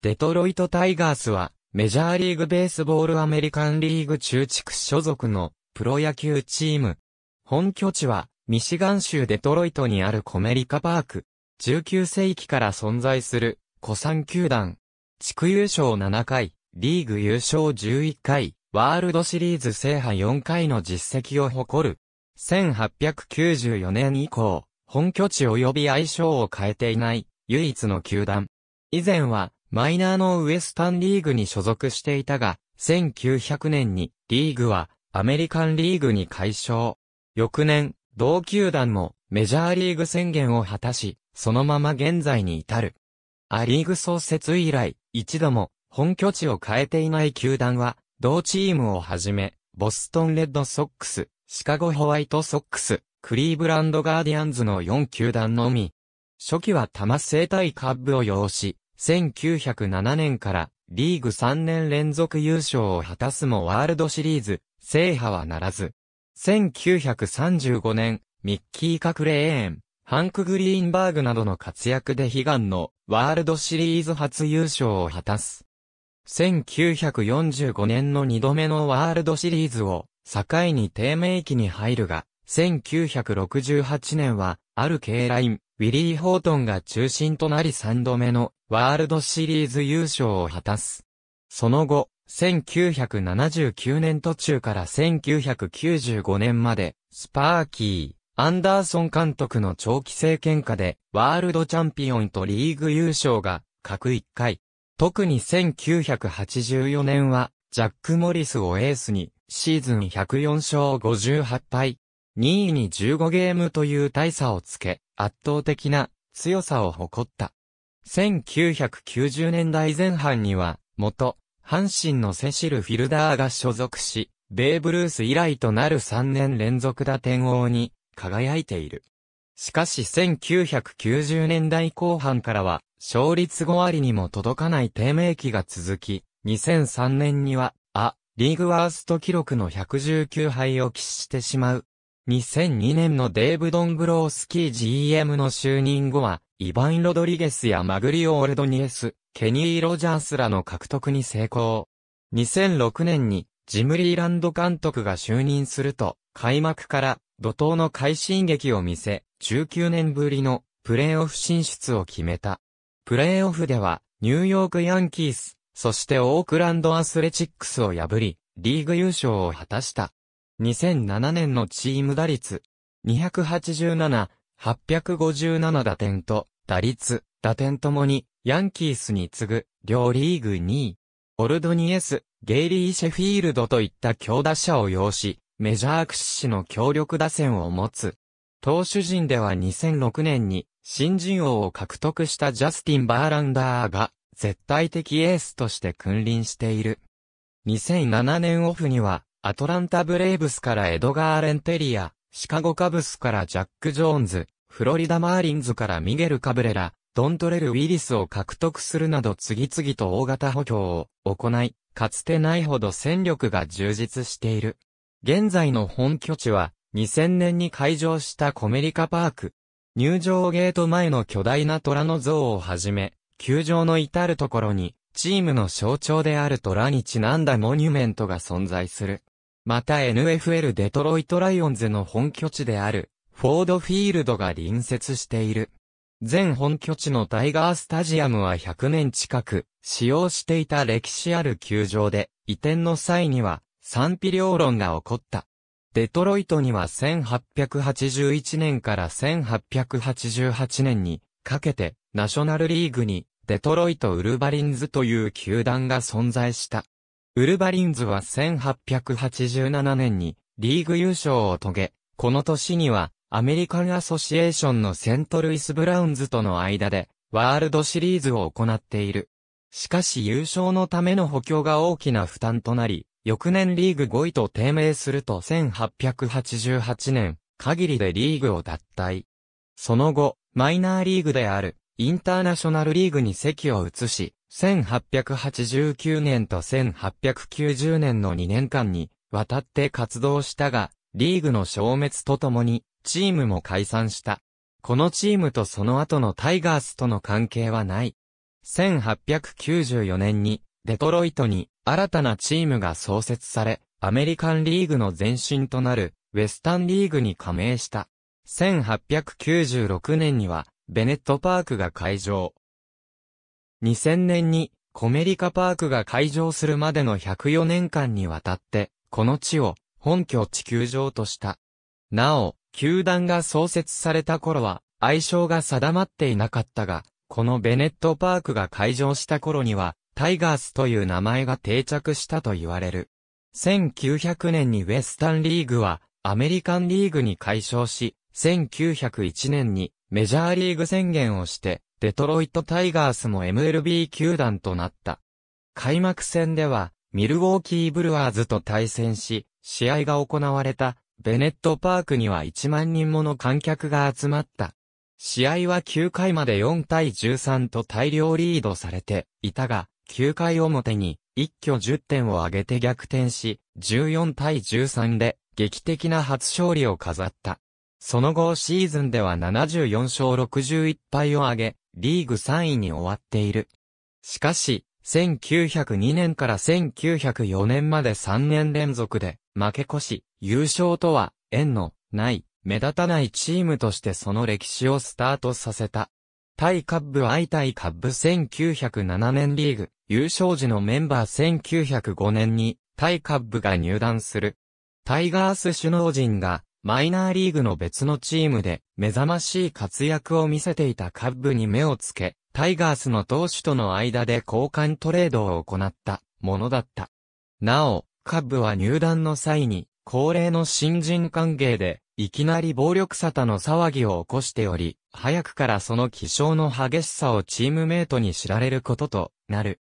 デトロイトタイガースは、メジャーリーグベースボールアメリカンリーグ中地区所属のプロ野球チーム。本拠地は、ミシガン州デトロイトにあるコメリカパーク。19世紀から存在する、古参球団。地区優勝7回、リーグ優勝11回、ワールドシリーズ制覇4回の実績を誇る。1894年以降、本拠地及び愛称を変えていない、唯一の球団。以前は、マイナーのウエスタンリーグに所属していたが、1900年に、リーグは、アメリカンリーグに改称。翌年、同球団も、メジャーリーグ宣言を果たし、そのまま現在に至る。ア・リーグ創設以来、一度も、本拠地を変えていない球団は、同チームをはじめ、ボストンレッドソックス、シカゴホワイトソックス、クリーブランドガーディアンズの4球団のみ。初期は多摩西対カッブを擁し、1907年からリーグ3年連続優勝を果たすもワールドシリーズ制覇はならず。1935年、ミッキー・カクレーン、ハンク・グリーンバーグなどの活躍で悲願のワールドシリーズ初優勝を果たす。1945年の2度目のワールドシリーズを境に低迷期に入るが、1968年はあるKライン、ウィリー・ホートンが中心となり3度目のワールドシリーズ優勝を果たす。その後、1979年途中から1995年まで、スパーキー、アンダーソン監督の長期政権下で、ワールドチャンピオンとリーグ優勝が各1回。特に1984年は、ジャック・モリスをエースに、シーズン104勝58敗。2位に15ゲームという大差をつけ、圧倒的な強さを誇った。1990年代前半には、元、阪神のセシル・フィルダーが所属し、ベーブ・ルース以来となる3年連続打点王に輝いている。しかし1990年代後半からは、勝率5割にも届かない低迷期が続き、2003年には、リーグワースト記録の119敗を喫してしまう。2002年のデーブ・ドンブロースキー GM の就任後は、イヴァン・ロドリゲスやマグリオ・オルドニエス、ケニー・ロジャースらの獲得に成功。2006年に、ジム・リーランド監督が就任すると、開幕から怒涛の快進撃を見せ、19年ぶりのプレーオフ進出を決めた。プレーオフでは、ニューヨーク・ヤンキース、そしてオークランド・アスレチックスを破り、リーグ優勝を果たした。2007年のチーム打率、287、857打点と、打点ともに、ヤンキースに次ぐ、両リーグ2位。オルドニエス、ゲイリー・シェフィールドといった強打者を擁し、メジャー屈指の強力打線を持つ。投手陣では2006年に、新人王を獲得したジャスティン・バーランダーが、絶対的エースとして君臨している。2007年オフには、アトランタブレーブスからエドガー・レンテリア、シカゴカブスからジャック・ジョーンズ、フロリダ・マーリンズからミゲル・カブレラ、ドントレル・ウィリスを獲得するなど次々と大型補強を行い、かつてないほど戦力が充実している。現在の本拠地は2000年に開場したコメリカパーク。入場ゲート前の巨大な虎の像をはじめ、球場の至るところにチームの象徴である虎にちなんだモニュメントが存在する。また NFL デトロイトライオンズの本拠地であるフォードフィールドが隣接している。全本拠地のタイガースタジアムは100年近く使用していた歴史ある球場で移転の際には賛否両論が起こった。デトロイトには1881年から1888年にかけてナショナルリーグにデトロイト・ウルヴァリンズという球団が存在した。ウルヴァリンズは1887年にリーグ優勝を遂げ、この年にはアメリカンアソシエーションのセントルイス・ブラウンズとの間でワールドシリーズを行っている。しかし優勝のための補強が大きな負担となり、翌年リーグ5位と低迷すると1888年限りでリーグを脱退。その後、マイナーリーグであるインターナショナルリーグに籍を移し、1889年と1890年の2年間にわたって活動したが、リーグの消滅とともにチームも解散した。このチームとその後のタイガースとの関係はない。1894年にデトロイトに新たなチームが創設され、アメリカンリーグの前身となるウェスタンリーグに加盟した。1896年にはベネットパークが開場。2000年にコメリカパークが開場するまでの104年間にわたって、この地を本拠地球場とした。なお、球団が創設された頃は愛称が定まっていなかったが、このベネットパークが開場した頃には、タイガースという名前が定着したと言われる。1900年にウェスタンリーグはアメリカンリーグに改称し、1901年にメジャーリーグ宣言をして、デトロイトタイガースも MLB 球団となった。開幕戦では、ミルウォーキーブルワーズと対戦し、試合が行われたベネットパークには1万人もの観客が集まった。試合は9回まで4対13と大量リードされていたが、9回表に一挙10点を挙げて逆転し、14対13で劇的な初勝利を飾った。その後シーズンでは74勝61敗を挙げ、リーグ3位に終わっている。しかし、1902年から1904年まで3年連続で負け越し、優勝とは縁のない目立たないチームとしてその歴史をスタートさせた。タイカッブ愛タイカッブ1907年リーグ優勝時のメンバー1905年にタイカッブが入団する。タイガース首脳陣がマイナーリーグの別のチームで目覚ましい活躍を見せていたカッブに目をつけ、タイガースの投手との間で交換トレードを行ったものだった。なお、カッブは入団の際に恒例の新人歓迎でいきなり暴力沙汰の騒ぎを起こしており、早くからその気性の激しさをチームメイトに知られることとなる。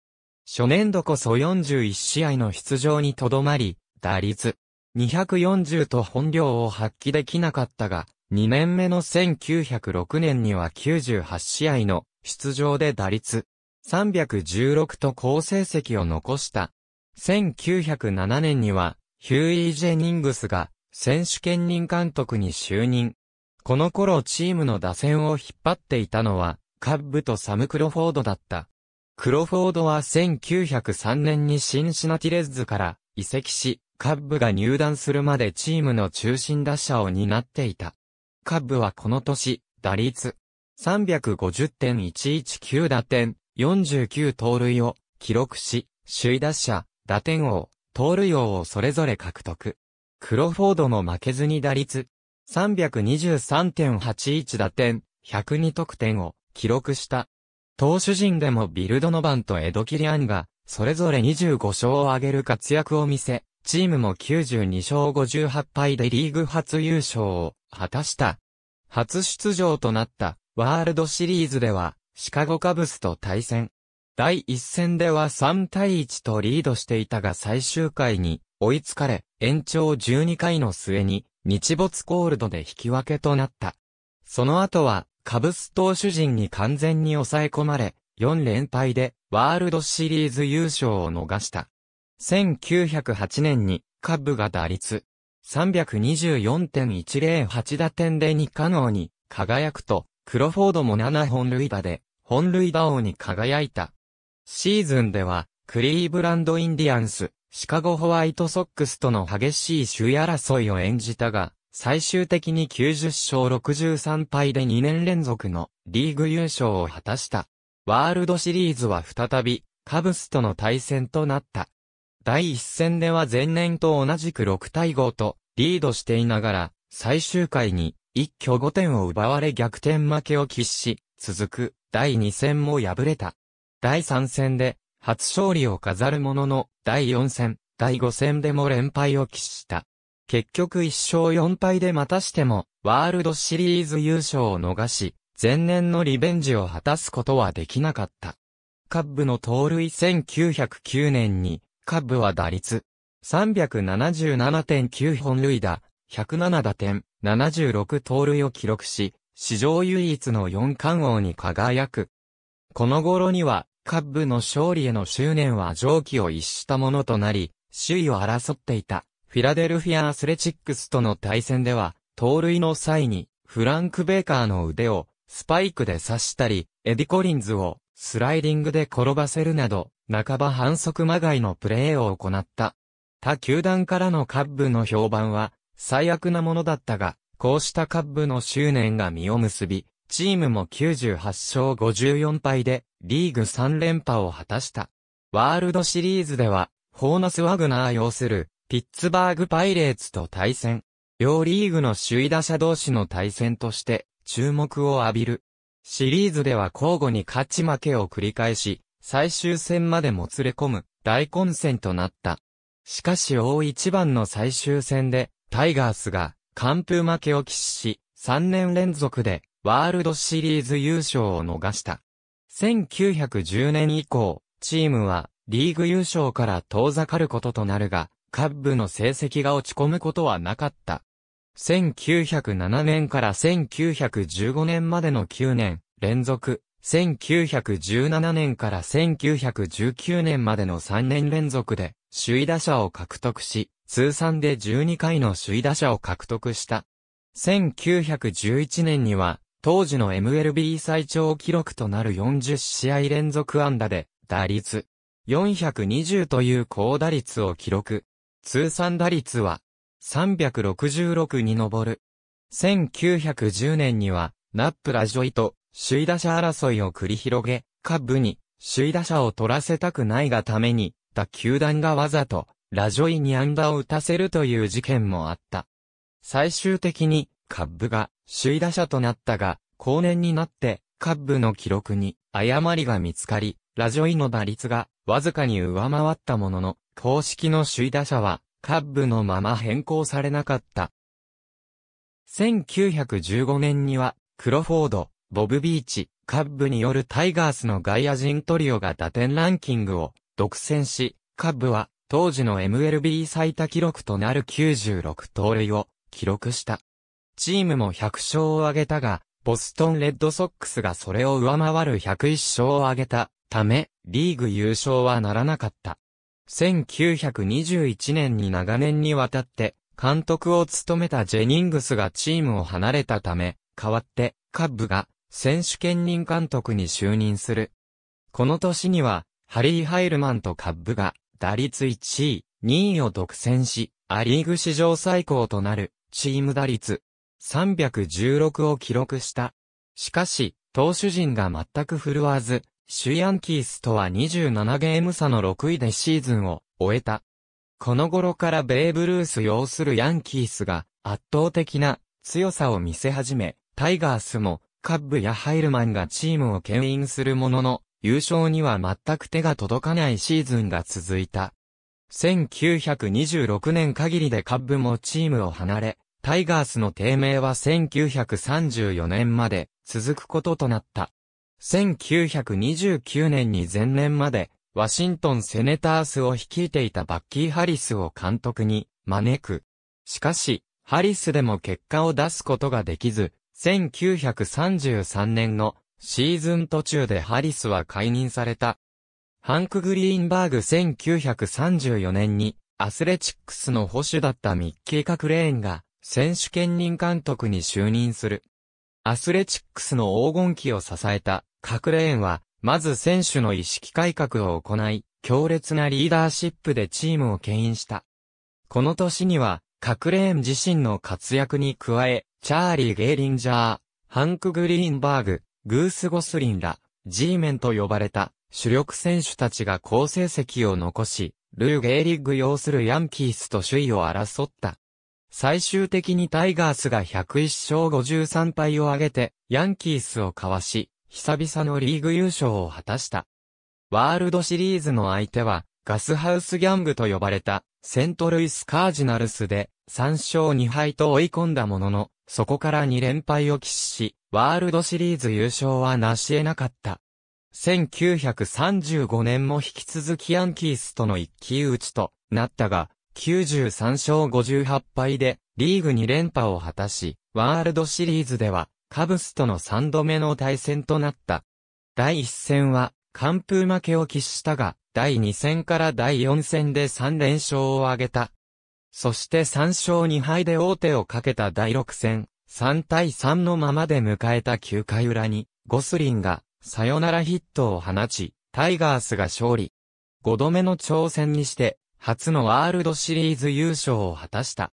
初年度こそ41試合の出場にとどまり、打率.240と本領を発揮できなかったが、2年目の1906年には98試合の出場で打率.316と好成績を残した。1907年にはヒューイー・ジェニングスが選手兼任監督に就任。この頃チームの打線を引っ張っていたのはカッブとサム・クロフォードだった。クロフォードは1903年にシンシナティレッズから移籍し、カッブが入団するまでチームの中心打者を担っていた。カッブはこの年、打率.350.119 打点、49盗塁を記録し、首位打者、打点王、盗塁王をそれぞれ獲得。クロフォードも負けずに打率.323.81 打点、102得点を記録した。投手陣でもビルドノバンとエド・キリアンが、それぞれ25勝を挙げる活躍を見せ、チームも92勝58敗でリーグ初優勝を果たした。初出場となったワールドシリーズではシカゴカブスと対戦。第1戦では3対1とリードしていたが最終回に追いつかれ、延長12回の末に日没コールドで引き分けとなった。その後はカブス投手陣に完全に抑え込まれ、4連敗でワールドシリーズ優勝を逃した。1908年にカッブが打率.324.108 打点で2冠王に輝くと、クロフォードも7本塁打で本塁打王に輝いた。シーズンではクリーブランド・インディアンス、シカゴ・ホワイトソックスとの激しい首位争いを演じたが、最終的に90勝63敗で2年連続のリーグ優勝を果たした。ワールドシリーズは再びカブスとの対戦となった。第1戦では前年と同じく6対5とリードしていながら、最終回に一挙5点を奪われ逆転負けを喫し、続く第2戦も敗れた。第3戦で初勝利を飾るものの、第4戦、第5戦でも連敗を喫した。結局1勝4敗でまたしてもワールドシリーズ優勝を逃し、前年のリベンジを果たすことはできなかった。カッブの盗塁1909年に、カッブは打率.377.9 本塁打、107打点、76盗塁を記録し、史上唯一の4冠王に輝く。この頃には、カッブの勝利への執念は常軌を逸したものとなり、首位を争っていたフィラデルフィア・アスレチックスとの対戦では、盗塁の際にフランク・ベーカーの腕をスパイクで刺したり、エディ・コリンズをスライディングで転ばせるなど、半ば反則まがいのプレーを行った。他球団からのカッブの評判は、最悪なものだったが、こうしたカッブの執念が実を結び、チームも98勝54敗で、リーグ3連覇を果たした。ワールドシリーズでは、ホーナス・ワグナー擁する、ピッツバーグ・パイレーツと対戦。両リーグの首位打者同士の対戦として、注目を浴びる。シリーズでは交互に勝ち負けを繰り返し、最終戦までもつれ込む、大混戦となった。しかし大一番の最終戦で、タイガースが、完封負けを喫し、3年連続で、ワールドシリーズ優勝を逃した。1910年以降、チームは、リーグ優勝から遠ざかることとなるが、カッブの成績が落ち込むことはなかった。1907年から1915年までの9年連続、1917年から1919年までの3年連続で首位打者を獲得し、通算で12回の首位打者を獲得した。1911年には、当時の MLB 最長記録となる40試合連続安打で、打率420という高打率を記録。通算打率は、366に上る。1910年には、ナップラジョイと首位打者争いを繰り広げ、カッブに首位打者を取らせたくないがために、他球団がわざとラジョイに安打を打たせるという事件もあった。最終的にカッブが首位打者となったが、後年になってカッブの記録に誤りが見つかり、ラジョイの打率がわずかに上回ったものの、公式の首位打者は、カッブのまま変更されなかった。1915年には、クロフォード、ボブ・ビーチ、カッブによるタイガースの外野陣トリオが打点ランキングを独占し、カッブは当時の MLB 最多記録となる96盗塁を記録した。チームも100勝を挙げたが、ボストン・レッドソックスがそれを上回る101勝を挙げたため、リーグ優勝はならなかった。1921年に長年にわたって監督を務めたジェニングスがチームを離れたため、代わってカッブが選手兼任監督に就任する。この年にはハリー・ハイルマンとカッブが打率1位、2位を独占し、ア・リーグ史上最高となるチーム打率316を記録した。しかし、投手陣が全く振るわず、首位ヤンキースとは27ゲーム差の6位でシーズンを終えた。この頃からベーブ・ルース擁するヤンキースが圧倒的な強さを見せ始め、タイガースもカッブやハイルマンがチームを牽引するものの、優勝には全く手が届かないシーズンが続いた。1926年限りでカッブもチームを離れ、タイガースの低迷は1934年まで続くこととなった。1929年に前年まで、ワシントンセネタースを率いていたバッキー・ハリスを監督に招く。しかし、ハリスでも結果を出すことができず、1933年のシーズン途中でハリスは解任された。ハンク・グリーンバーグ1934年に、アスレチックスの捕手だったミッキー・カクレーンが、選手兼任監督に就任する。アスレチックスの黄金期を支えた。カクレーンは、まず選手の意識改革を行い、強烈なリーダーシップでチームを牽引した。この年には、カクレーン自身の活躍に加え、チャーリー・ゲーリンジャー、ハンク・グリーンバーグ、グース・ゴスリンら、G メンと呼ばれた主力選手たちが好成績を残し、ルー・ゲーリッグ擁するヤンキースと首位を争った。最終的にタイガースが101勝53敗を挙げて、ヤンキースをかわし、久々のリーグ優勝を果たした。ワールドシリーズの相手は、ガスハウスギャングと呼ばれた、セントルイスカージナルスで、3勝2敗と追い込んだものの、そこから2連敗を喫し、ワールドシリーズ優勝は成し得なかった。1935年も引き続きヤンキースとの一騎打ちとなったが、93勝58敗で、リーグ2連覇を果たし、ワールドシリーズでは、カブスとの3度目の対戦となった。第1戦は、完封負けを喫したが、第2戦から第4戦で3連勝を挙げた。そして3勝2敗で王手をかけた第6戦、3対3のままで迎えた9回裏に、ゴスリンが、サヨナラヒットを放ち、タイガースが勝利。5度目の挑戦にして、初のワールドシリーズ優勝を果たした。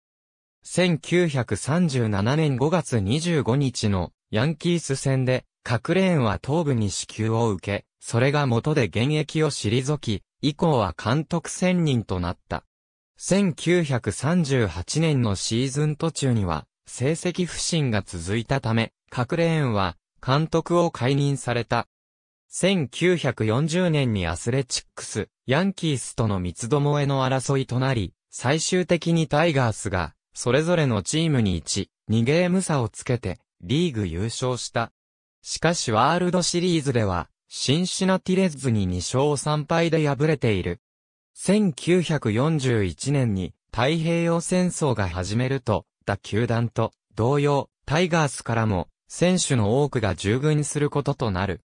1937年5月25日のヤンキース戦で、カクレーンは頭部に死球を受け、それが元で現役を退き、以降は監督専任となった。1938年のシーズン途中には、成績不振が続いたため、カクレーンは監督を解任された。1940年にアスレチックス、ヤンキースとの三つどもえの争いとなり、最終的にタイガースが、それぞれのチームに1、2ゲーム差をつけて、リーグ優勝した。しかしワールドシリーズでは、シンシナティレッズに2勝3敗で敗れている。1941年に太平洋戦争が始めると、他球団と同様、タイガースからも選手の多くが従軍することとなる。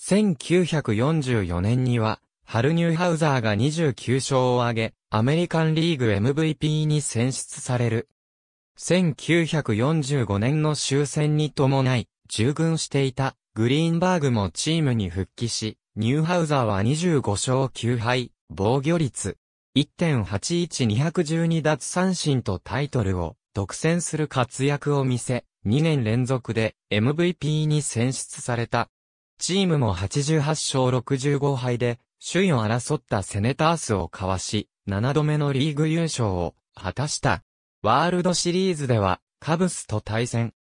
1944年には、ハル・ニューハウザーが29勝を挙げ、アメリカンリーグ MVP に選出される。1945年の終戦に伴い、従軍していたグリーンバーグもチームに復帰し、ニューハウザーは25勝9敗、防御率 1.81212 奪三振とタイトルを独占する活躍を見せ、2年連続で MVP に選出された。チームも88勝65敗で、首位を争ったセネタースをかわし、7度目のリーグ優勝を果たした。ワールドシリーズでは、カブスと対戦。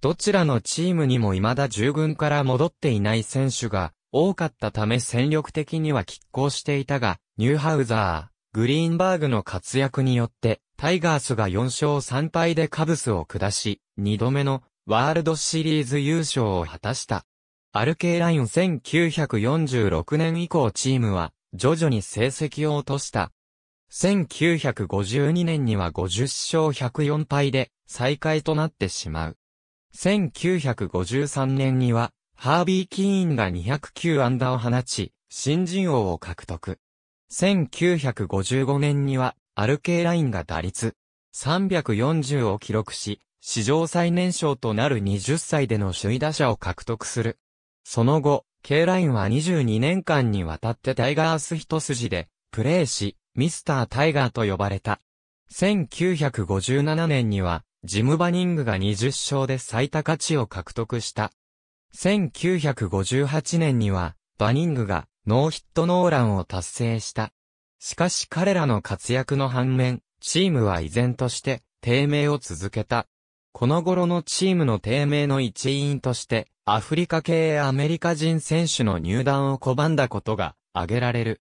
どちらのチームにも未だ従軍から戻っていない選手が多かったため戦力的には拮抗していたが、ニューハウザー、グリーンバーグの活躍によって、タイガースが4勝3敗でカブスを下し、2度目のワールドシリーズ優勝を果たした。アルケーライン1946年以降チームは徐々に成績を落とした。1952年には50勝104敗で最下位となってしまう。1953年にはハービー・キーンが209安打を放ち、新人王を獲得。1955年にはアルケーラインが打率340を記録し、史上最年少となる20歳での首位打者を獲得する。その後、ケーラインは22年間にわたってタイガース一筋でプレーし、ミスタータイガーと呼ばれた。1957年には、ジム・バニングが20勝で最多勝ちを獲得した。1958年には、バニングがノーヒットノーランを達成した。しかし彼らの活躍の反面、チームは依然として低迷を続けた。この頃のチームの低迷の一因として、アフリカ系アメリカ人選手の入団を拒んだことが挙げられる。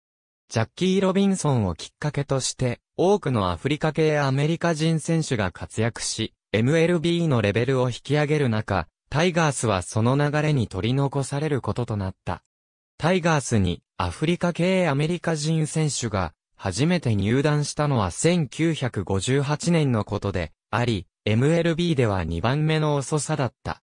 ジャッキー・ロビンソンをきっかけとして、多くのアフリカ系アメリカ人選手が活躍し、MLB のレベルを引き上げる中、タイガースはその流れに取り残されることとなった。タイガースにアフリカ系アメリカ人選手が初めて入団したのは1958年のことであり、MLB では2番目の遅さだった。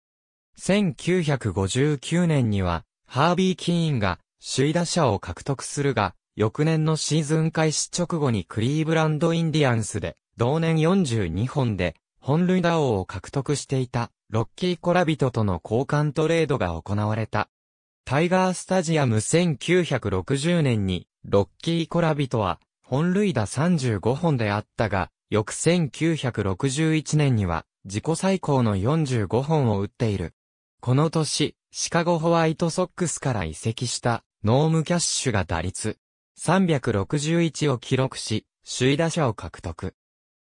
1959年には、ハービー・キーンが首位打者を獲得するが、翌年のシーズン開始直後にクリーブランド・インディアンスで、同年42本で本塁打王を獲得していたロッキー・コラビトとの交換トレードが行われた。タイガースタジアム1960年に、ロッキー・コラビトは本塁打35本であったが、翌1961年には自己最高の45本を打っている。この年、シカゴホワイトソックスから移籍したノーム・キャッシュが打率361を記録し、首位打者を獲得。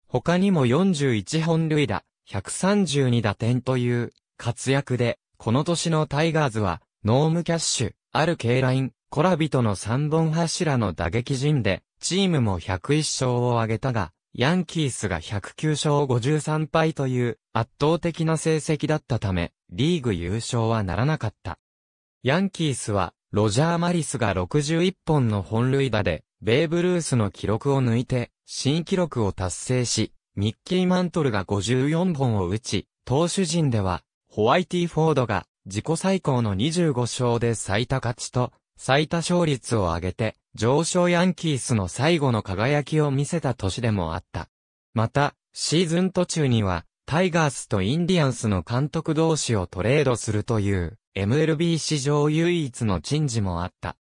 他にも41本塁打、132打点という活躍で、この年のタイガースはノーム・キャッシュ、アル・ケーライン、コラビトの3本柱の打撃陣で、チームも101勝を挙げたが、ヤンキースが109勝53敗という圧倒的な成績だったため、リーグ優勝はならなかった。ヤンキースは、ロジャー・マリスが61本の本塁打で、ベーブ・ルースの記録を抜いて、新記録を達成し、ミッキー・マントルが54本を打ち、投手陣では、ホワイティ・フォードが自己最高の25勝で最多勝ちと、最多勝率を上げて、上昇ヤンキースの最後の輝きを見せた年でもあった。また、シーズン途中には、タイガースとインディアンスの監督同士をトレードするという、MLB 史上唯一の珍事もあった。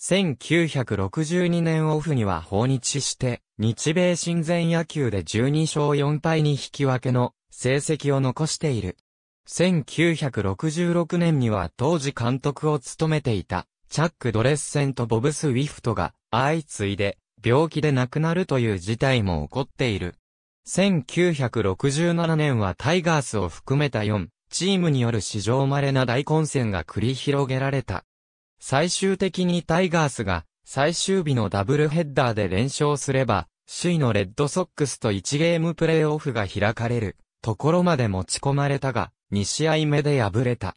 1962年オフには訪日して、日米親善野球で12勝4敗に引き分けの成績を残している。1966年には当時監督を務めていたチャック・ドレッセンとボブ・スウィフトが相次いで病気で亡くなるという事態も起こっている。1967年はタイガースを含めた4チームによる史上稀な大混戦が繰り広げられた。最終的にタイガースが最終日のダブルヘッダーで連勝すれば、首位のレッドソックスと1ゲームプレーオフが開かれるところまで持ち込まれたが、2試合目で敗れた。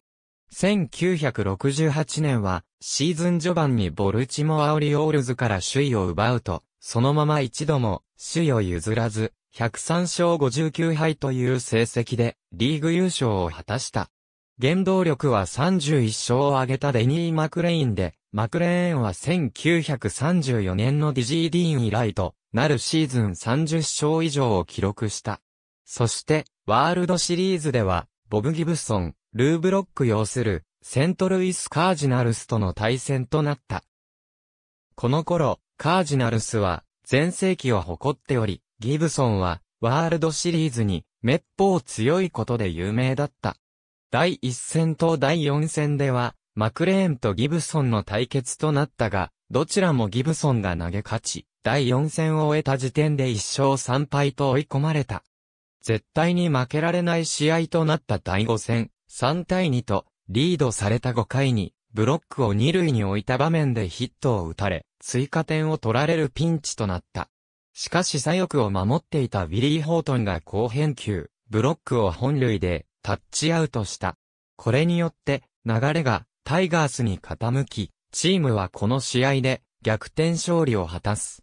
1968年はシーズン序盤にボルチモア・オリオールズから首位を奪うと、そのまま一度も首位を譲らず、103勝59敗という成績でリーグ優勝を果たした。原動力は31勝を挙げたデニー・マクレインで、マクレーンは1934年のディジー・ディーン以来となるシーズン30勝以上を記録した。そして、ワールドシリーズでは、ボブ・ギブソン、ルー・ブロック擁する、セントルイス・カージナルスとの対戦となった。この頃、カージナルスは、全盛期を誇っており、ギブソンは、ワールドシリーズに、めっぽう強いことで有名だった。第1戦と第4戦では、マクレーンとギブソンの対決となったが、どちらもギブソンが投げ勝ち、第4戦を終えた時点で1勝3敗と追い込まれた。絶対に負けられない試合となった第5戦、3対2とリードされた5回にブロックを2塁に置いた場面でヒットを打たれ、追加点を取られるピンチとなった。しかし左翼を守っていたビリー・ホートンが好返球、ブロックを本塁でタッチアウトした。これによって流れがタイガースに傾き、チームはこの試合で逆転勝利を果たす。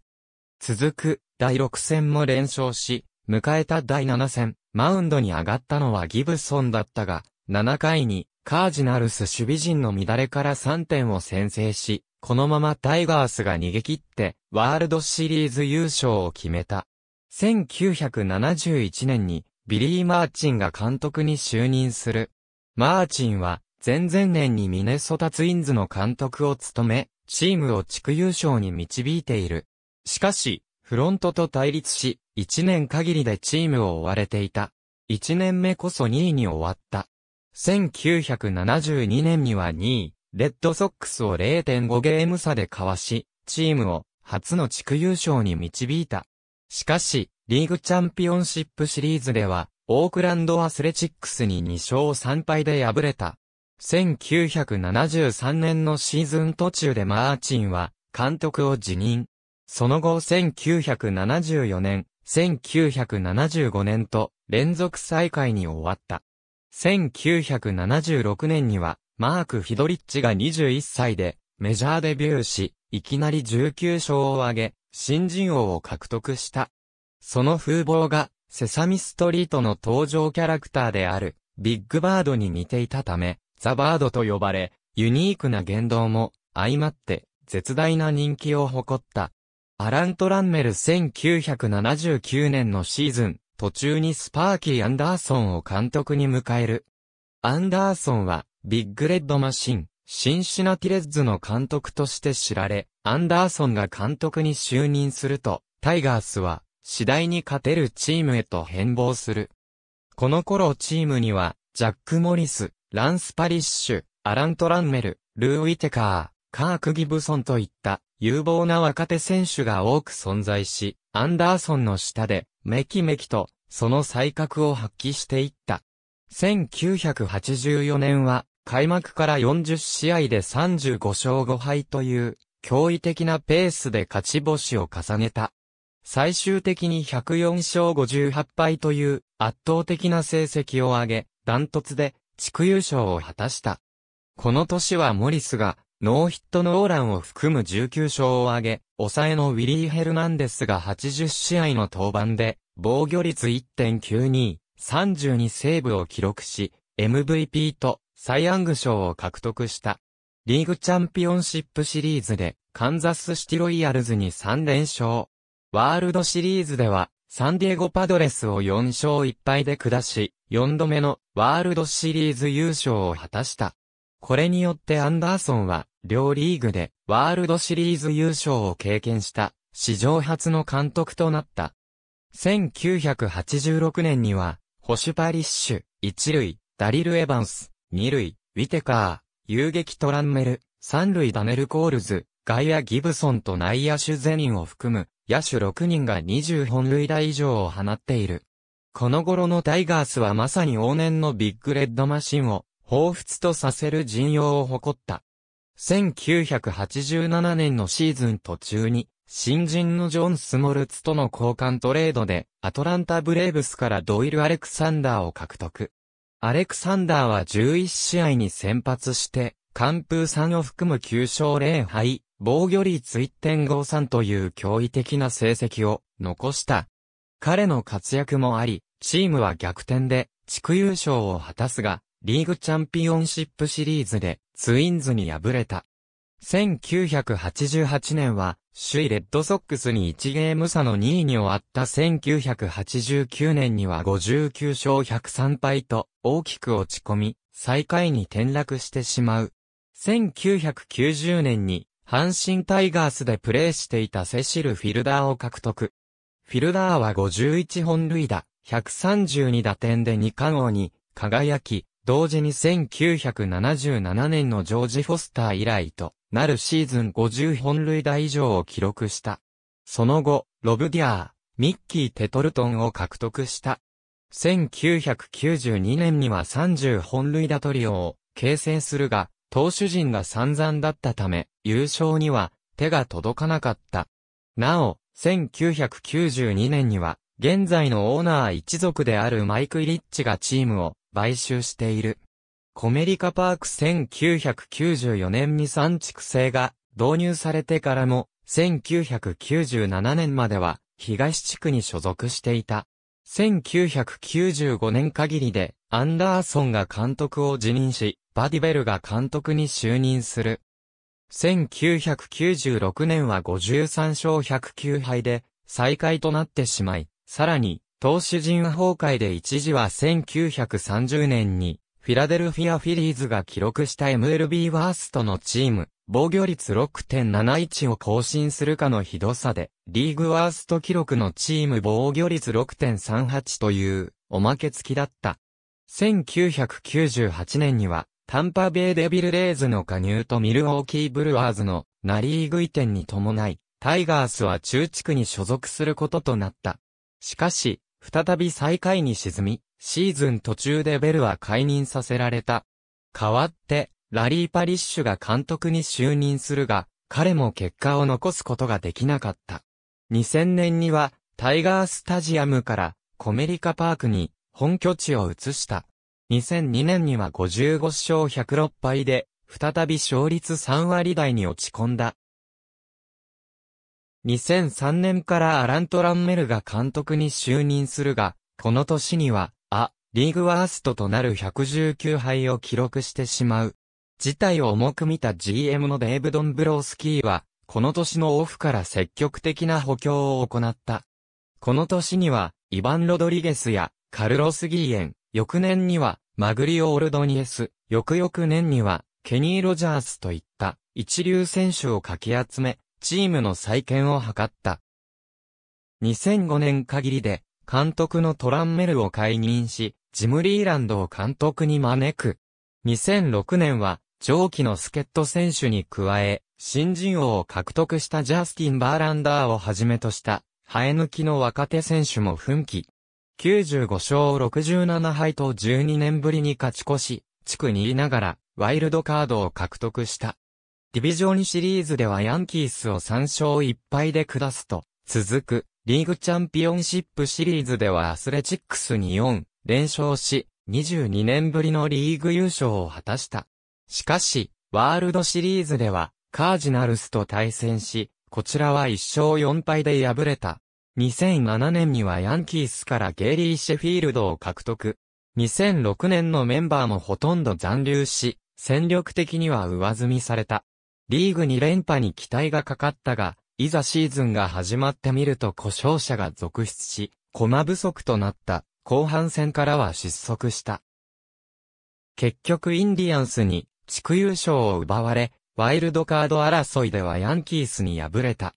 続く第6戦も連勝し、迎えた第7戦、マウンドに上がったのはギブソンだったが、7回にカージナルス守備陣の乱れから3点を先制し、このままタイガースが逃げ切って、ワールドシリーズ優勝を決めた。1971年にビリー・マーチンが監督に就任する。マーチンは、前々年にミネソタツインズの監督を務め、チームを地区優勝に導いている。しかし、フロントと対立し、1年限りでチームを追われていた。1年目こそ2位に終わった。1972年には2位、レッドソックスを 0.5 ゲーム差でかわし、チームを初の地区優勝に導いた。しかし、リーグチャンピオンシップシリーズでは、オークランドアスレチックスに2勝3敗で敗れた。1973年のシーズン途中でマーチンは、監督を辞任。その後1974年、1975年と連続最下位に終わった。1976年にはマーク・フィドリッチが21歳でメジャーデビューし、いきなり19勝を挙げ、新人王を獲得した。その風貌がセサミストリートの登場キャラクターであるビッグバードに似ていたため、ザ・バードと呼ばれ、ユニークな言動も相まって絶大な人気を誇った。アラン・トランメル1979年のシーズン、途中にスパーキー・アンダーソンを監督に迎える。アンダーソンは、ビッグレッドマシン、シンシナティレッズの監督として知られ、アンダーソンが監督に就任すると、タイガースは、次第に勝てるチームへと変貌する。この頃チームには、ジャック・モリス、ランス・パリッシュ、アラン・トランメル、ルー・ウィテカー、カーク・ギブソンといった、有望な若手選手が多く存在し、アンダーソンの下で、めきめきと、その才覚を発揮していった。1984年は、開幕から40試合で35勝5敗という、驚異的なペースで勝ち星を重ねた。最終的に104勝58敗という、圧倒的な成績を上げ、ダントツで、地区優勝を果たした。この年はモリスが、ノーヒットノーランを含む19勝を挙げ、抑えのウィリー・ヘルナンデスが80試合の登板で、防御率 1.92、32セーブを記録し、MVP とサイ・ヤング賞を獲得した。リーグチャンピオンシップシリーズで、カンザスシティロイヤルズに3連勝。ワールドシリーズでは、サンディエゴパドレスを4勝1敗で下し、4度目のワールドシリーズ優勝を果たした。これによってアンダーソンは、両リーグでワールドシリーズ優勝を経験した、史上初の監督となった。1986年には、ホシュパリッシュ、1塁、ダリル・エヴァンス、2塁、ウィテカー、遊撃トランメル、3塁ダネル・コールズ、外野ギブソンと内野手ゼニンを含む、野手6人が20本塁打以上を放っている。この頃のタイガースはまさに往年のビッグレッドマシンを、彷彿とさせる陣容を誇った。1987年のシーズン途中に、新人のジョン・スモルツとの交換トレードで、アトランタ・ブレーブスからドイル・アレクサンダーを獲得。アレクサンダーは11試合に先発して、完封3を含む9勝0敗、防御率 1.53 という驚異的な成績を残した。彼の活躍もあり、チームは逆転で地区優勝を果たすが、リーグチャンピオンシップシリーズでツインズに敗れた。1988年は首位レッドソックスに1ゲーム差の2位に終わった1989年には59勝103敗と大きく落ち込み、最下位に転落してしまう。1990年に阪神タイガースでプレーしていたセシル・フィルダーを獲得。フィルダーは51本塁打、132打点で二冠王に輝き、同時に1977年のジョージ・フォスター以来となるシーズン50本塁打以上を記録した。その後、ロブ・ディアー、ミッキー・テトルトンを獲得した。1992年には30本塁打トリオを形成するが、投手陣が散々だったため、優勝には手が届かなかった。なお、1992年には、現在のオーナー一族であるマイク・イリッチがチームを買収している。コメリカパーク1994年に3地区制が導入されてからも、1997年までは東地区に所属していた。1995年限りでアンダーソンが監督を辞任し、バディベルが監督に就任する。1996年は53勝109敗で最下位となってしまい、さらに投手陣崩壊で一時は1930年にフィラデルフィア・フィリーズが記録した MLB ワーストのチーム、防御率 6.71 を更新するかのひどさで、リーグワースト記録のチーム防御率 6.38 というおまけ付きだった。1998年には、タンパベイデビルレイズの加入とミルウォーキーブルワーズのナリーグ移転に伴い、タイガースは中地区に所属することとなった。しかし、再び最下位に沈み、シーズン途中でベルは解任させられた。代わって、ラリー・パリッシュが監督に就任するが、彼も結果を残すことができなかった。2000年には、タイガースタジアムからコメリカパークに本拠地を移した。2002年には55勝106敗で、再び勝率3割台に落ち込んだ。2003年からアラン・トランメルが監督に就任するが、この年には、リーグワーストとなる119敗を記録してしまう。事態を重く見た GM のデーブ・ドンブロウスキーは、この年のオフから積極的な補強を行った。この年には、イヴァン・ロドリゲスや、カルロス・ギーエン、翌年には、マグリオ・オルドニエス、翌々年には、ケニー・ロジャースといった、一流選手をかき集め、チームの再建を図った。2005年限りで、監督のトランメルを解任し、ジム・リーランドを監督に招く。2006年は、上記の助っ人選手に加え、新人王を獲得したジャスティン・バーランダーをはじめとした、生え抜きの若手選手も奮起。95勝67敗と12年ぶりに勝ち越し、地区2位ながら、ワイルドカードを獲得した。ディビジョンシリーズではヤンキースを3勝1敗で下すと、続く、リーグチャンピオンシップシリーズではアスレチックスに4連勝し、22年ぶりのリーグ優勝を果たした。しかし、ワールドシリーズでは、カージナルスと対戦し、こちらは1勝4敗で敗れた。2007年にはヤンキースからゲイリー・シェフィールドを獲得。2006年のメンバーもほとんど残留し、戦力的には上積みされた。リーグ2連覇に期待がかかったが、いざシーズンが始まってみると故障者が続出し、駒不足となった。後半戦からは失速した。結局インディアンスに地区優勝を奪われ、ワイルドカード争いではヤンキースに敗れた。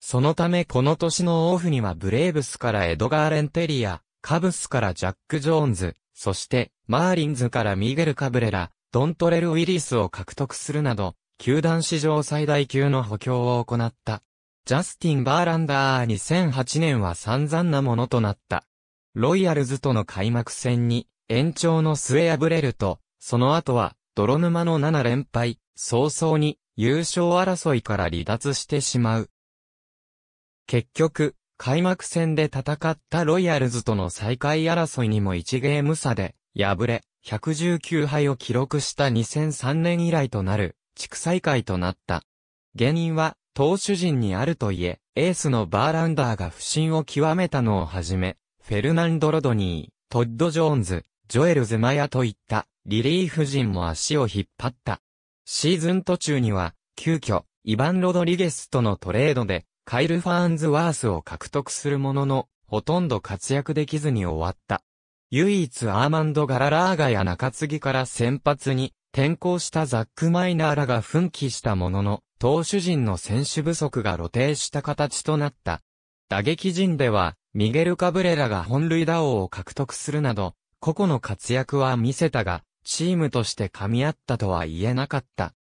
そのためこの年のオフにはブレーブスからエドガー・レンテリア、カブスからジャック・ジョーンズ、そしてマーリンズからミゲル・カブレラ、ドントレル・ウィリスを獲得するなど、球団史上最大級の補強を行った。ジャスティン・バーランダー2008年は散々なものとなった。ロイヤルズとの開幕戦に延長の末敗れると、その後は泥沼の7連敗、早々に優勝争いから離脱してしまう。結局、開幕戦で戦ったロイヤルズとの最下位争いにも1ゲーム差で敗れ、119敗を記録した2003年以来となる地区最下位となった。原因は投手陣にあるといえ、エースのバーランダーが不振を極めたのをはじめ、フェルナンド・ロドニー、トッド・ジョーンズ、ジョエル・ズマヤといったリリーフ陣も足を引っ張った。シーズン途中には、急遽、イバン・ロドリゲスとのトレードで、カイル・ファーンズワースを獲得するものの、ほとんど活躍できずに終わった。唯一アーマンド・ガララーガや中継ぎから先発に転向したザック・マイナーらが奮起したものの、投手陣の選手不足が露呈した形となった。打撃陣では、ミゲル・カブレラが本塁打王を獲得するなど、個々の活躍は見せたが、チームとして噛み合ったとは言えなかった。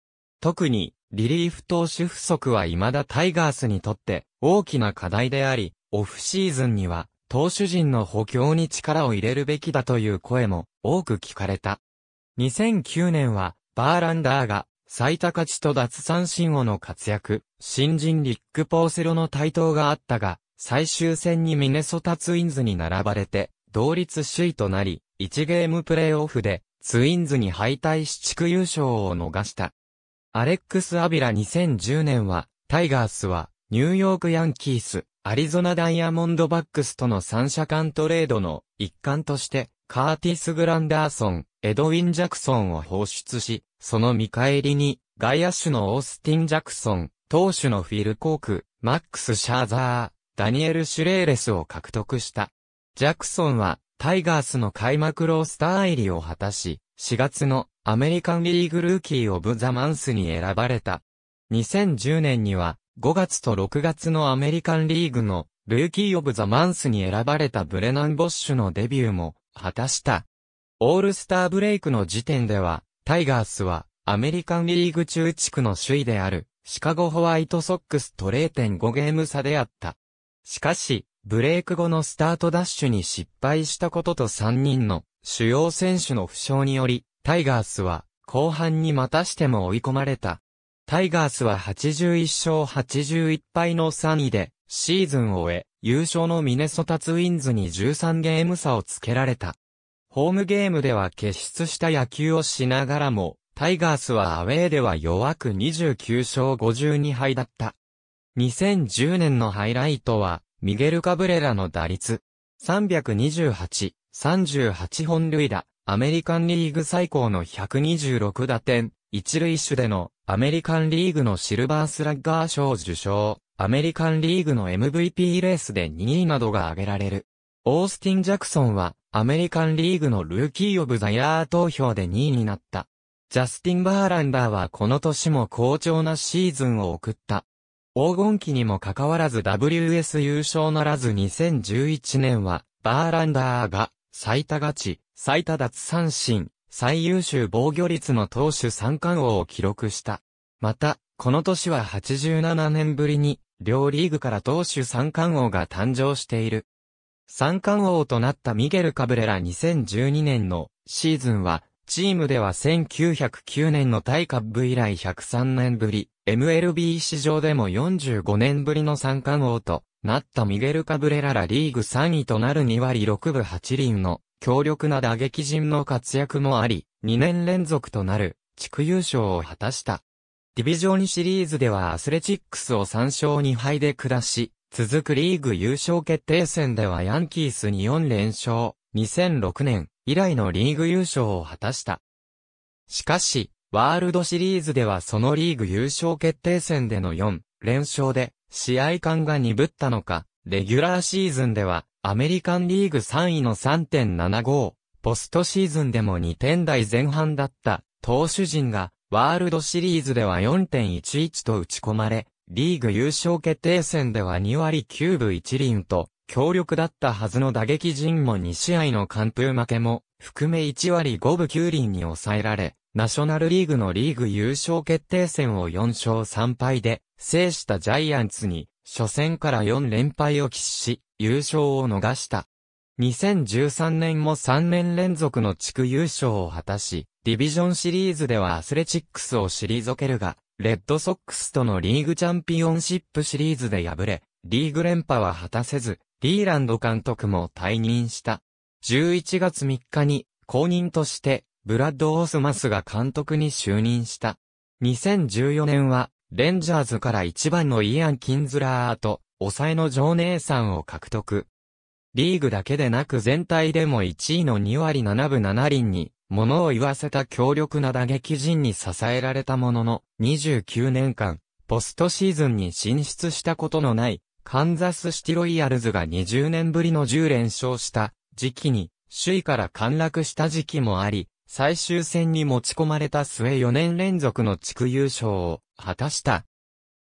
特に、リリーフ投手不足は未だタイガースにとって大きな課題であり、オフシーズンには投手陣の補強に力を入れるべきだという声も多く聞かれた。2009年は、バーランダーが最多勝ちと奪三振王の活躍、新人リック・ポーセロの台頭があったが、最終戦にミネソタツインズに並ばれて、同率首位となり、1ゲームプレーオフで、ツインズに敗退し地区優勝を逃した。アレックス・アビラ2010年は、タイガースは、ニューヨーク・ヤンキース、アリゾナ・ダイヤモンドバックスとの3者間トレードの一環として、カーティス・グランダーソン、エドウィン・ジャクソンを放出し、その見返りに、外野手のオースティン・ジャクソン、投手のフィル・コーク、マックス・シャーザー、ダニエル・シュレーレスを獲得した。ジャクソンはタイガースの開幕ロースター入りを果たし、4月のアメリカンリーグルーキー・オブ・ザ・マンスに選ばれた。2010年には5月と6月のアメリカンリーグのルーキー・オブ・ザ・マンスに選ばれたブレナン・ボッシュのデビューも果たした。オールスターブレイクの時点では、タイガースはアメリカンリーグ中地区の首位であるシカゴ・ホワイトソックスと 0.5 ゲーム差であった。しかし、ブレイク後のスタートダッシュに失敗したことと3人の主要選手の負傷により、タイガースは後半にまたしても追い込まれた。タイガースは81勝81敗の3位でシーズンを終え、優勝のミネソタツインズに13ゲーム差をつけられた。ホームゲームでは傑出した野球をしながらも、タイガースはアウェーでは弱く29勝52敗だった。2010年のハイライトは、ミゲル・カブレラの打率、328、38本塁打、アメリカンリーグ最高の126打点、一塁手でのアメリカンリーグのシルバースラッガー賞受賞、アメリカンリーグの MVP レースで2位などが挙げられる。オースティン・ジャクソンは、アメリカンリーグのルーキー・オブ・ザ・イヤー投票で2位になった。ジャスティン・バーランダーはこの年も好調なシーズンを送った。黄金期にもかかわらず WS 優勝ならず2011年は、バーランダーが、最多勝ち、最多奪三振、最優秀防御率の投手三冠王を記録した。また、この年は87年ぶりに、両リーグから投手三冠王が誕生している。三冠王となったミゲル・カブレラ2012年のシーズンは、チームでは1909年のタイカップ以来103年ぶり、MLB 史上でも45年ぶりの三冠王となったミゲル・カブレラらリーグ3位となる2割6分8厘の強力な打撃陣の活躍もあり、2年連続となる地区優勝を果たした。ディビジョンシリーズではアスレチックスを3勝2敗で下し、続くリーグ優勝決定戦ではヤンキースに4連勝、2006年以来のリーグ優勝を果たした。しかし、ワールドシリーズではそのリーグ優勝決定戦での4連勝で試合勘が鈍ったのか、レギュラーシーズンではアメリカンリーグ3位の 3.75、ポストシーズンでも2点台前半だった投手陣がワールドシリーズでは 4.11 と打ち込まれ、リーグ優勝決定戦では2割9分1厘と、強力だったはずの打撃陣も2試合の完封負けも、含め1割5分9厘に抑えられ、ナショナルリーグのリーグ優勝決定戦を4勝3敗で制したジャイアンツに初戦から4連敗を喫し優勝を逃した。2013年も3年連続の地区優勝を果たし、ディビジョンシリーズではアスレチックスを退けるが、レッドソックスとのリーグチャンピオンシップシリーズで敗れ、リーグ連覇は果たせず、リーランド監督も退任した。11月3日に後任として、ブラッド・オスマスが監督に就任した。2014年は、レンジャーズから1番のイアン・キンズラーと、抑えのジョー・ネイサンを獲得。リーグだけでなく全体でも1位の2割7分7厘に、物を言わせた強力な打撃陣に支えられたものの、29年間、ポストシーズンに進出したことのない、カンザスシティロイヤルズが20年ぶりの10連勝した時期に、首位から陥落した時期もあり、最終戦に持ち込まれた末4年連続の地区優勝を果たした。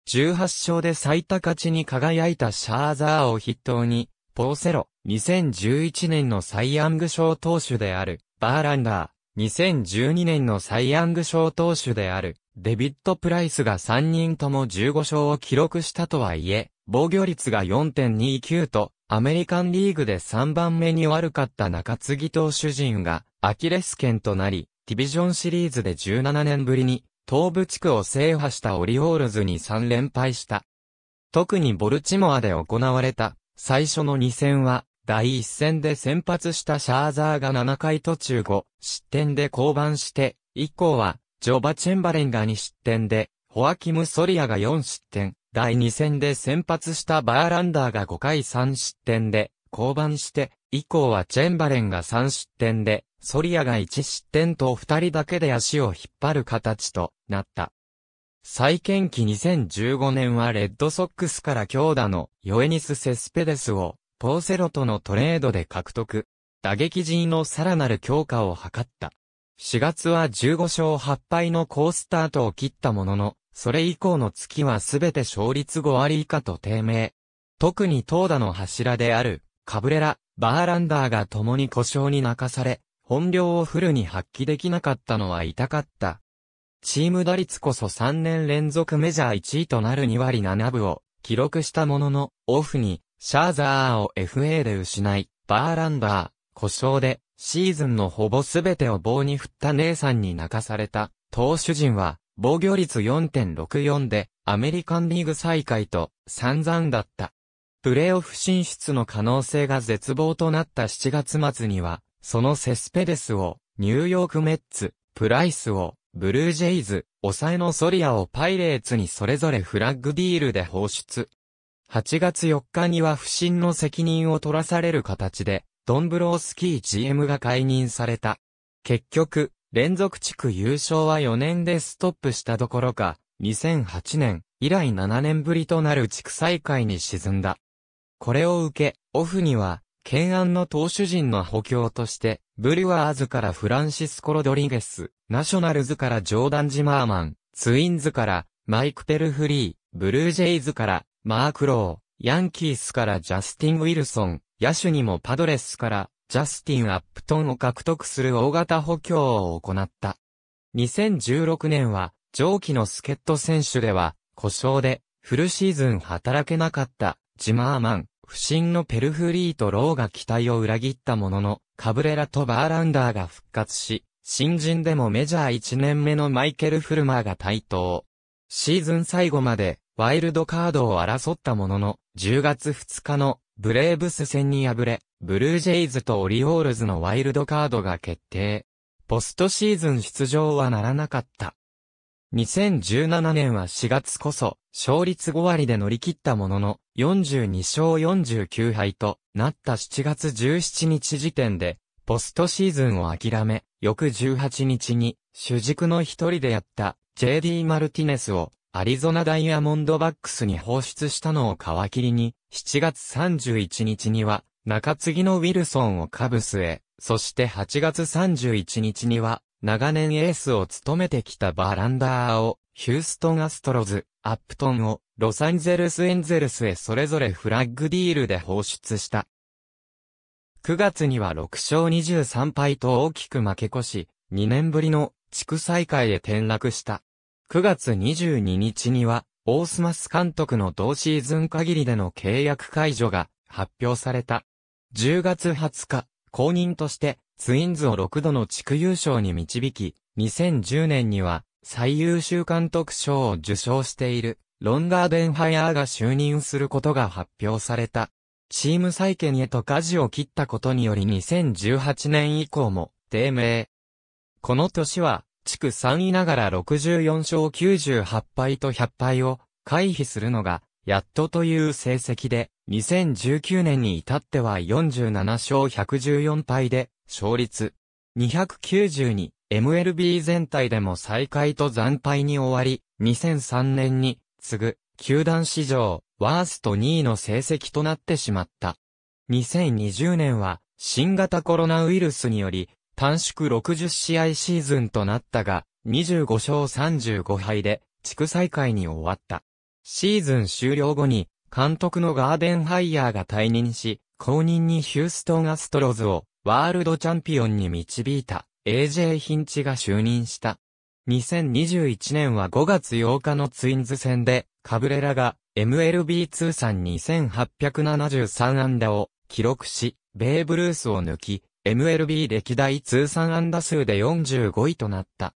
18勝で最多勝ちに輝いたシャーザーを筆頭に、ポーセロ、2011年のサイ・ヤング賞投手である、バーランダー、2012年のサイ・ヤング賞投手である、デビッド・プライスが3人とも15勝を記録したとはいえ、防御率が 4.29 と、アメリカンリーグで3番目に悪かった中継ぎ投手陣がアキレス腱となり、ディビジョンシリーズで17年ぶりに東部地区を制覇したオリオールズに3連敗した。特にボルチモアで行われた最初の2戦は、第1戦で先発したシャーザーが7回途中5失点で降板して、以降はジョバ・チェンバレンが2失点で、ホアキム・ソリアが4失点。第2戦で先発したバーランダーが5回3失点で降板して、以降はチェンバレンが3失点で、ソリアが1失点と2人だけで足を引っ張る形となった。再建期2015年はレッドソックスから強打のヨエニス・セスペデスをポーセロとのトレードで獲得。打撃陣のさらなる強化を図った。4月は15勝8敗の好スタートを切ったものの、それ以降の月はすべて勝率5割以下と低迷。特に投打の柱である、カブレラ、バーランダーが共に故障に泣かされ、本領をフルに発揮できなかったのは痛かった。チーム打率こそ3年連続メジャー1位となる2割7分を記録したものの、オフに、シャーザーを FA で失い、バーランダー、故障で、シーズンのほぼすべてを棒に振ったネイサンに泣かされた、投手陣は、防御率 4.64 で、アメリカンリーグ最下位と、散々だった。プレーオフ進出の可能性が絶望となった7月末には、そのセスペデスを、ニューヨークメッツ、プライスを、ブルージェイズ、抑えのソリアをパイレーツにそれぞれフラッグディールで放出。8月4日には不審の責任を取らされる形で、ドンブロウスキー GM が解任された。結局、連続地区優勝は4年でストップしたどころか、2008年以来7年ぶりとなる地区最下位に沈んだ。これを受け、オフには、懸案の投手陣の補強として、ブリュワーズからフランシスコ・ロドリゲス、ナショナルズからジョーダン・ジマーマン、ツインズからマイク・ペルフリー、ブルージェイズからマーク・ロー、ヤンキースからジャスティン・ウィルソン、野手にもパドレスから、ジャスティン・アップトンを獲得する大型補強を行った。2016年は、上記の助っ人選手では、故障で、フルシーズン働けなかった、ジマーマン、不振のペルフリーとローが期待を裏切ったものの、カブレラとバーランダーが復活し、新人でもメジャー1年目のマイケル・フルマーが台頭。シーズン最後まで、ワイルドカードを争ったものの、10月2日の、ブレーブス戦に敗れ、ブルージェイズとオリオールズのワイルドカードが決定。ポストシーズン出場はならなかった。2017年は4月こそ、勝率5割で乗り切ったものの、42勝49敗となった7月17日時点で、ポストシーズンを諦め、翌18日に、主軸の一人でやった JD マルティネスを、アリゾナダイヤモンドバックスに放出したのを皮切りに、7月31日には、中継ぎのウィルソンをカブスへ、そして8月31日には、長年エースを務めてきたバランダーをヒューストンアストロズ、アップトンをロサンゼルスエンゼルスへそれぞれフラッグディールで放出した。9月には6勝23敗と大きく負け越し、2年ぶりの地区最下位へ転落した。9月22日には、オースマス監督の同シーズン限りでの契約解除が発表された。10月20日、後任としてツインズを6度の地区優勝に導き、2010年には最優秀監督賞を受賞しているロン・ガーデンハイアーが就任することが発表された。チーム再建へと舵を切ったことにより2018年以降も低迷。この年は、地区3位ながら64勝98敗と100敗を回避するのがやっとという成績で、2019年に至っては47勝114敗で勝率292、MLB 全体でも最下位と惨敗に終わり、2003年に次ぐ球団史上ワースト2位の成績となってしまった。2020年は新型コロナウイルスにより、短縮60試合シーズンとなったが、25勝35敗で地区最下位に終わった。シーズン終了後に、監督のガーデンハイヤーが退任し、後任にヒューストンアストロズをワールドチャンピオンに導いた AJ ヒンチが就任した。2021年は5月8日のツインズ戦で、カブレラが MLB 通算2873安打を記録し、ベーブ・ルースを抜き、MLB 歴代通算安打数で45位となった。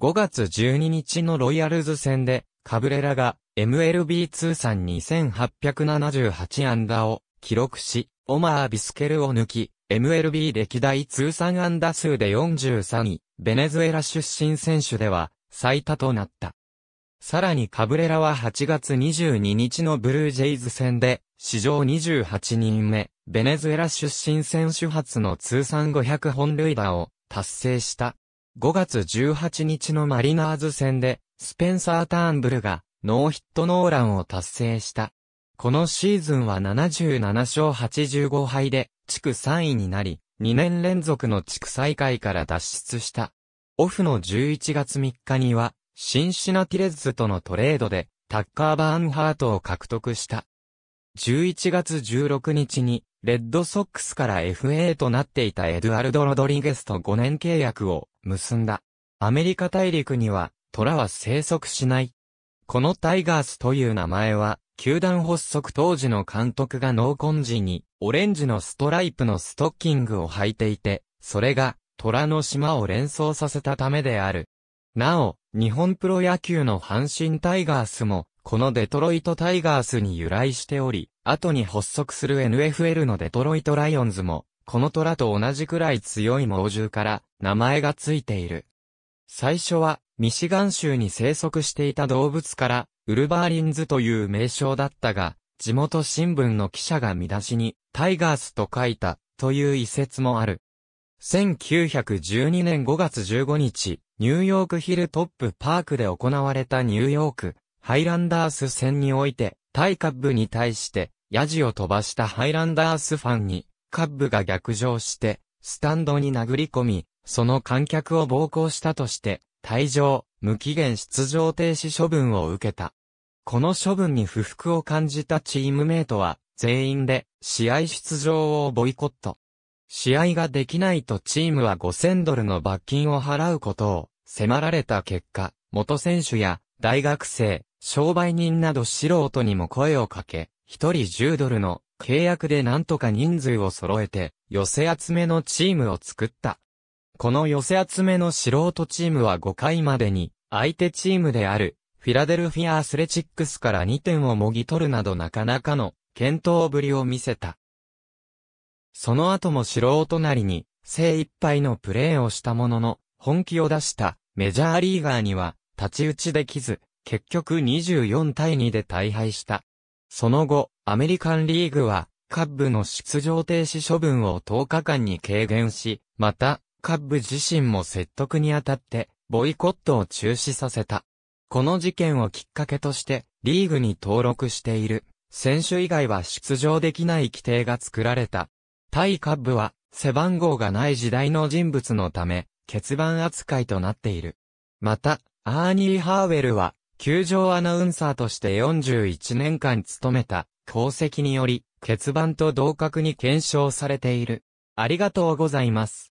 5月12日のロイヤルズ戦で、カブレラが MLB 通算2878安打を記録し、オマー・ビスケルを抜き、MLB 歴代通算安打数で43位、ベネズエラ出身選手では最多となった。さらにカブレラは8月22日のブルージェイズ戦で、史上28人目、ベネズエラ出身選手初の通算500本塁打を達成した。5月18日のマリナーズ戦で、スペンサー・ターンブルがノーヒットノーランを達成した。このシーズンは77勝85敗で地区3位になり、2年連続の地区最下位から脱出した。オフの11月3日には、シンシナティレッズとのトレードで、タッカー・バーンハートを獲得した。11月16日に、レッドソックスから FA となっていたエドゥアルド・ロドリゲスと5年契約を結んだ。アメリカ大陸には、虎は生息しない。このタイガースという名前は、球団発足当時の監督が濃紺時に、オレンジのストライプのストッキングを履いていて、それが、虎の島を連想させたためである。なお、日本プロ野球の阪神タイガースも、このデトロイトタイガースに由来しており、後に発足する NFL のデトロイトライオンズも、この虎と同じくらい強い猛獣から名前がついている。最初は、ミシガン州に生息していた動物から、ウルバーリンズという名称だったが、地元新聞の記者が見出しに、タイガースと書いた、という一説もある。1912年5月15日、ニューヨークヒルトップパークで行われたニューヨークハイランダース戦において、対カッブに対してヤジを飛ばしたハイランダースファンにカッブが逆上してスタンドに殴り込み、その観客を暴行したとして退場、無期限出場停止処分を受けた。この処分に不服を感じたチームメイトは全員で試合出場をボイコット。試合ができないとチームは$5000の罰金を払うことを迫られた結果、元選手や大学生、商売人など素人にも声をかけ、一人$10の契約でなんとか人数を揃えて寄せ集めのチームを作った。この寄せ集めの素人チームは5回までに相手チームであるフィラデルフィア・アスレチックスから2点をもぎ取るなどなかなかの健闘ぶりを見せた。その後も素人なりに精一杯のプレーをしたものの本気を出したメジャーリーガーには立ち打ちできず結局24対2で大敗した。その後アメリカンリーグはカッブの出場停止処分を10日間に軽減し、またカッブ自身も説得にあたってボイコットを中止させた。この事件をきっかけとしてリーグに登録している選手以外は出場できない規定が作られた。対カッブは背番号がない時代の人物のため、欠番扱いとなっている。また、アーニー・ハーウェルは、球場アナウンサーとして41年間務めた功績により、欠番と同格に顕彰されている。ありがとうございます。